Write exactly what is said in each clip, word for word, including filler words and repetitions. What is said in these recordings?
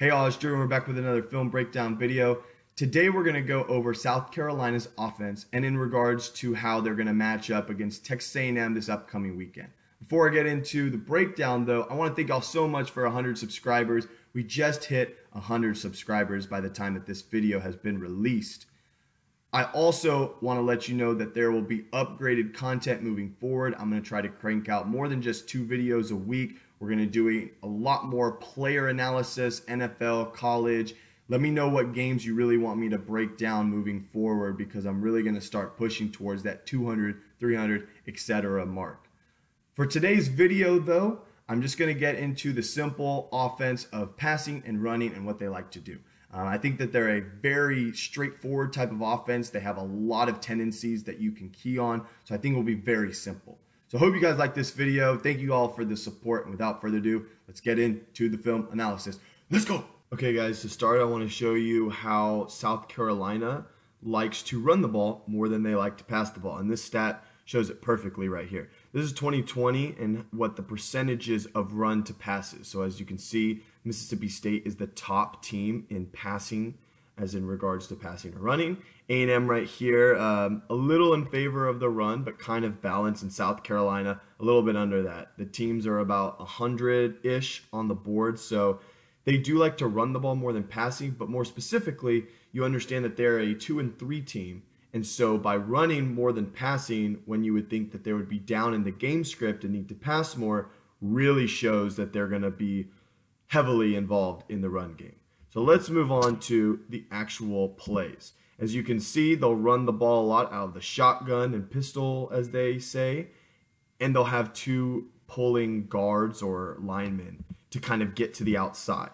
Hey all, it's Drew and we're back with another film breakdown video. Today we're going to go over South Carolina's offense and in regards to how they're going to match up against Texas A and M this upcoming weekend. Before I get into the breakdown though, I want to thank y'all so much for one hundred subscribers. We just hit one hundred subscribers by the time that this video has been released. I also want to let you know that there will be upgraded content moving forward. I'm going to try to crank out more than just two videos a week. We're going to do a lot more player analysis, N F L, college. Let me know what games you really want me to break down moving forward because I'm really going to start pushing towards that two hundred, three hundred, et cetera mark. For today's video though, I'm just going to get into the simple offense of passing and running and what they like to do. Uh, I think that they're a very straightforward type of offense. They have a lot of tendencies that you can key on, so I think it will be very simple. So hope you guys like this video. Thank you all for the support. And without further ado, let's get into the film analysis. Let's go. Okay guys, to start, I want to show you how South Carolina likes to run the ball more than they like to pass the ball. And this stat shows it perfectly right here. This is twenty twenty and what the percentages of run to passes. So as you can see, Mississippi State is the top team in passing, as in regards to passing or running. A and M right here, um, a little in favor of the run, but kind of balanced. In South Carolina, a little bit under that. The teams are about one hundred-ish on the board, so they do like to run the ball more than passing, but more specifically, you understand that they're a two and three team, and so by running more than passing, when you would think that they would be down in the game script and need to pass more, really shows that they're gonna be heavily involved in the run game. So let's move on to the actual plays. As you can see, they'll run the ball a lot out of the shotgun and pistol, as they say, and they'll have two pulling guards or linemen to kind of get to the outside.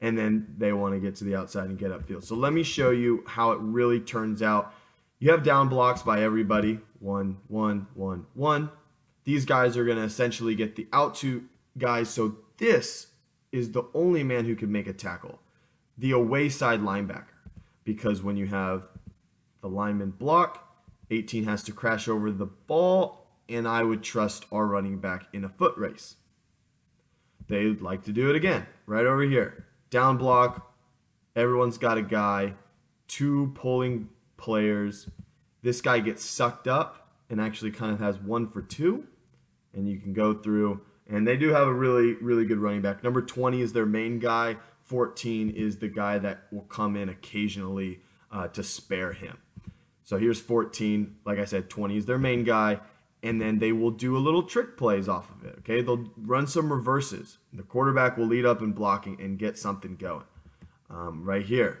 And then they want to get to the outside and get upfield. So let me show you how it really turns out. You have down blocks by everybody. One, one, one, one. These guys are going to essentially get the out to guys. So this is the only man who can make a tackle, the away side linebacker, because when you have the lineman block, eighteen has to crash over the ball, and I would trust our running back in a foot race. They'd like to do it again, right over here. Down block, everyone's got a guy, two pulling players. This guy gets sucked up and actually kind of has one for two, and you can go through, and they do have a really, really good running back. Number twenty is their main guy. fourteen is the guy that will come in occasionally uh, to spare him. So here's fourteen. Like I said, twenty is their main guy. And then they will do a little trick plays off of it. Okay, they'll run some reverses. The quarterback will lead up in blocking and get something going. Um, right here,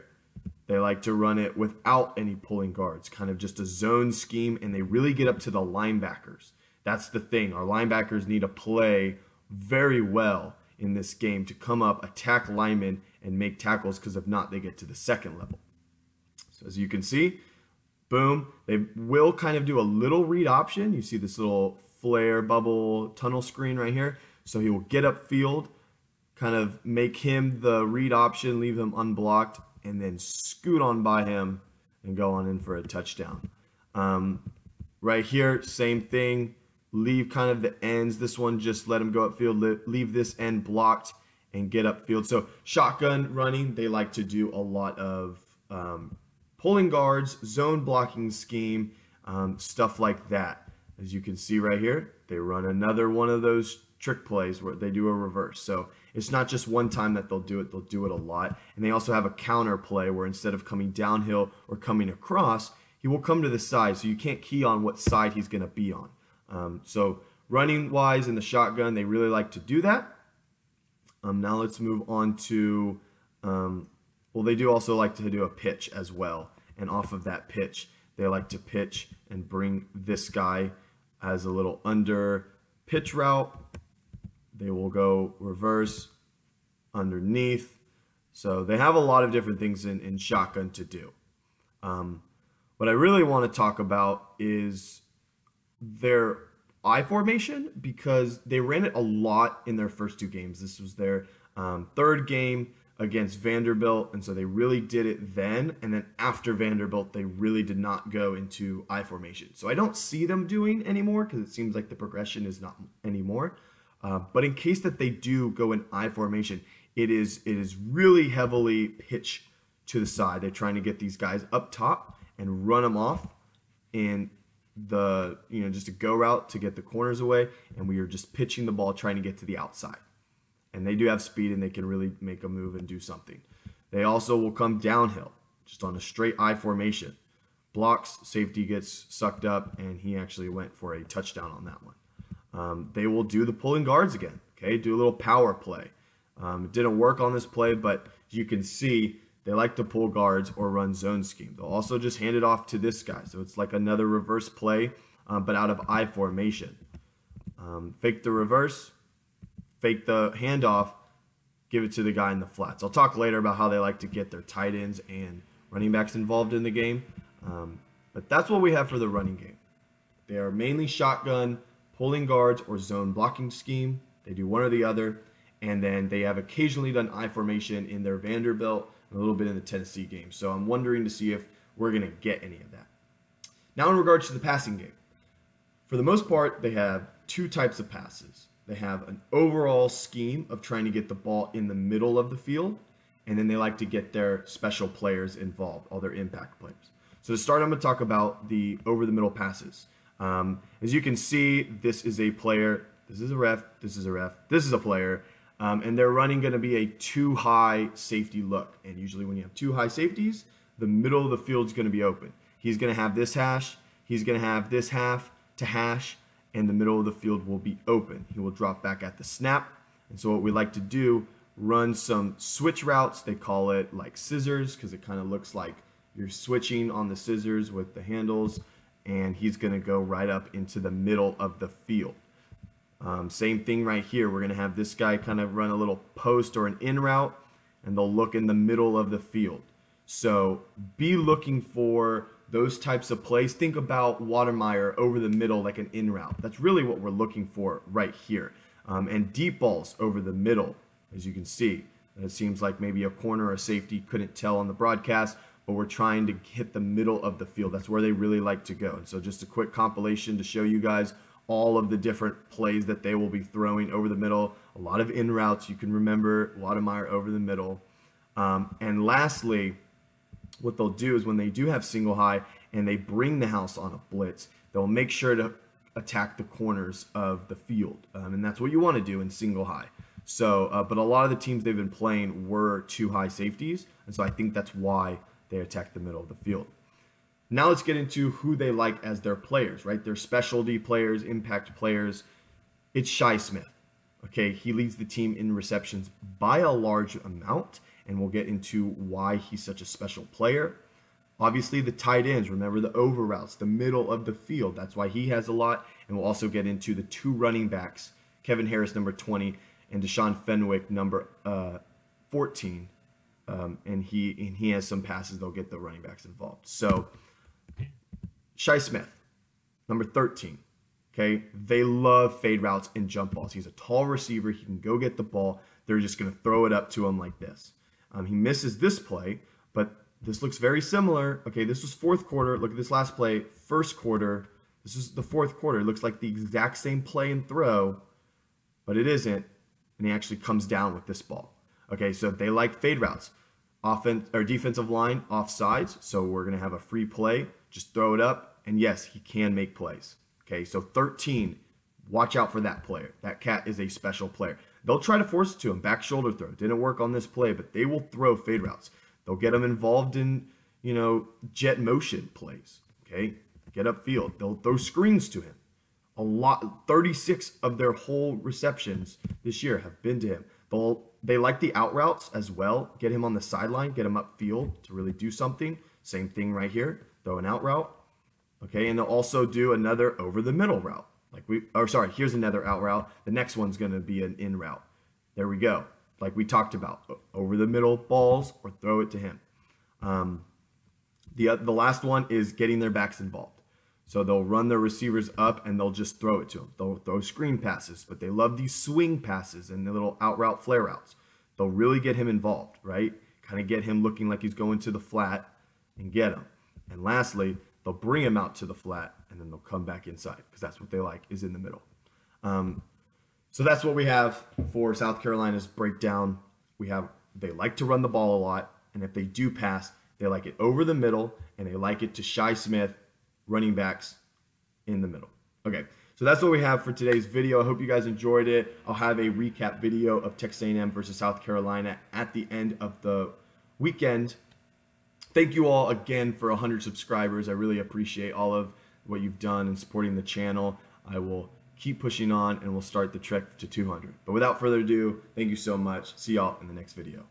they like to run it without any pulling guards, kind of just a zone scheme, and they really get up to the linebackers. That's the thing. Our linebackers need to play very well in this game to come up, attack linemen, and make tackles, because if not, they get to the second level. So as you can see, boom, they will kind of do a little read option. You see this little flare bubble tunnel screen right here. So he will get upfield, kind of make him the read option, leave him unblocked, and then scoot on by him and go on in for a touchdown. Um, right here, same thing. Leave kind of the ends. This one, just let them go upfield, leave this end blocked and get upfield. So shotgun running, they like to do a lot of um, pulling guards, zone blocking scheme, um, stuff like that. As you can see right here, they run another one of those trick plays where they do a reverse. So it's not just one time that they'll do it, they'll do it a lot. And they also have a counter play where instead of coming downhill or coming across, he will come to the side. So you can't key on what side he's going to be on. Um, so running wise in the shotgun, they really like to do that. Um, now let's move on to, um, well, they do also like to do a pitch as well. And off of that pitch, they like to pitch and bring this guy as a little under pitch route. They will go reverse underneath. So they have a lot of different things in, in shotgun to do. Um, what I really want to talk about is their I formation, because they ran it a lot in their first two games. This was their um, third game against Vanderbilt, and so they really did it then, and then after Vanderbilt they really did not go into I formation. So I don't see them doing anymore because it seems like the progression is not anymore, uh, but in case that they do go in I formation, It is, it is really heavily pitch to the side. They're trying to get these guys up top and run them off, and the, you know, just a go route to get the corners away, and we are just pitching the ball, trying to get to the outside. And they do have speed, and they can really make a move and do something. They also will come downhill, just on a straight eye formation. Blocks, safety gets sucked up, and he actually went for a touchdown on that one. Um, they will do the pulling guards again, okay? Do a little power play. Um, it didn't work on this play, but you can see they like to pull guards or run zone scheme. They'll also just hand it off to this guy. So it's like another reverse play, um, but out of I formation. Um, fake the reverse, fake the handoff, give it to the guy in the flats. I'll talk later about how they like to get their tight ends and running backs involved in the game. Um, but that's what we have for the running game. They are mainly shotgun, pulling guards, or zone blocking scheme. They do one or the other. And then they have occasionally done I formation in their Vanderbilt and a little bit in the Tennessee game. So I'm wondering to see if we're going to get any of that. Now in regards to the passing game, for the most part, they have two types of passes. They have an overall scheme of trying to get the ball in the middle of the field, and then they like to get their special players involved, all their impact players. So to start, I'm going to talk about the over the middle passes. Um, as you can see, this is a player, this is a ref, this is a ref, this is a player, Um, and they're running going to be a too high safety look. And usually when you have two high safeties, the middle of the field is going to be open. He's going to have this hash. He's going to have this half to hash. And the middle of the field will be open. He will drop back at the snap. And so what we like to do, run some switch routes. They call it like scissors because it kind of looks like you're switching on the scissors with the handles. And he's going to go right up into the middle of the field. Um, same thing right here. We're going to have this guy kind of run a little post or an in route, and they'll look in the middle of the field. So be looking for those types of plays. Think about Wadermeyer over the middle like an in route. That's really what we're looking for right here. Um, and deep balls over the middle, as you can see. It seems like maybe a corner or a safety couldn't tell on the broadcast, but we're trying to hit the middle of the field. That's where they really like to go. And so just a quick compilation to show you guys all of the different plays that they will be throwing over the middle. A lot of in routes. You can remember Wadermeyer over the middle. Um, and lastly, what they'll do is when they do have single high and they bring the house on a blitz, they'll make sure to attack the corners of the field. Um, and that's what you want to do in single high. So, uh, but a lot of the teams they've been playing were two high safeties. And so I think that's why they attack the middle of the field. Now let's get into who they like as their players, right? Their specialty players, impact players. It's Shi Smith, okay? He leads the team in receptions by a large amount, and we'll get into why he's such a special player. Obviously, the tight ends, remember the over routes, the middle of the field. That's why he has a lot, and we'll also get into the two running backs, Kevin Harris, number twenty, and Deshaun Fenwick, number uh, fourteen, um, and, he, and he has some passes. They'll get the running backs involved. So Shi Smith, number thirteen, okay? They love fade routes and jump balls. He's a tall receiver. He can go get the ball. They're just going to throw it up to him like this. Um, he misses this play, but this looks very similar. Okay, this was fourth quarter. Look at this last play, first quarter. This is the fourth quarter. It looks like the exact same play and throw, but it isn't, and he actually comes down with this ball. Okay, so they like fade routes. Offense or defensive line offsides, so we're going to have a free play. Just throw it up, and yes, he can make plays. Okay, so thirteen, watch out for that player. That cat is a special player. They'll try to force it to him. Back shoulder throw. Didn't work on this play, but they will throw fade routes. They'll get him involved in, you know, jet motion plays. Okay, get upfield. They'll throw screens to him. A lot, thirty-six of their whole receptions this year have been to him. They'll, they like the out routes as well. Get him on the sideline, get him upfield to really do something. Same thing right here. Throw an out route, okay, and they'll also do another over the middle route. Like we, or sorry, here's another out route. The next one's going to be an in route. There we go. Like we talked about, over the middle balls or throw it to him. Um, the the last one is getting their backs involved. So they'll run their receivers up and they'll just throw it to them. They'll throw screen passes, but they love these swing passes and the little out route flare routes. They'll really get him involved, right? Kind of get him looking like he's going to the flat and get him. And lastly, they'll bring him out to the flat and then they'll come back inside because that's what they like is in the middle. Um, so that's what we have for South Carolina's breakdown we have they like to run the ball a lot, and if they do pass, they like it over the middle, and they like it to Shi Smith, running backs in the middle. Okay, so that's what we have for today's video. I hope you guys enjoyed it. I'll have a recap video of Texas A and M versus South Carolina at the end of the weekend. Thank you all again for one hundred subscribers. I really appreciate all of what you've done and supporting the channel. I will keep pushing on, and we'll start the trek to two hundred. But without further ado, thank you so much. See y'all in the next video.